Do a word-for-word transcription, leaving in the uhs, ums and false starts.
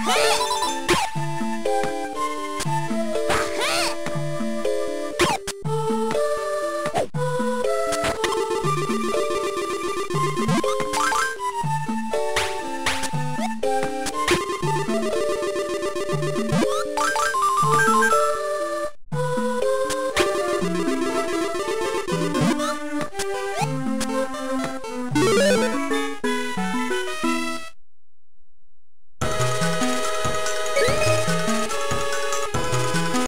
Hey!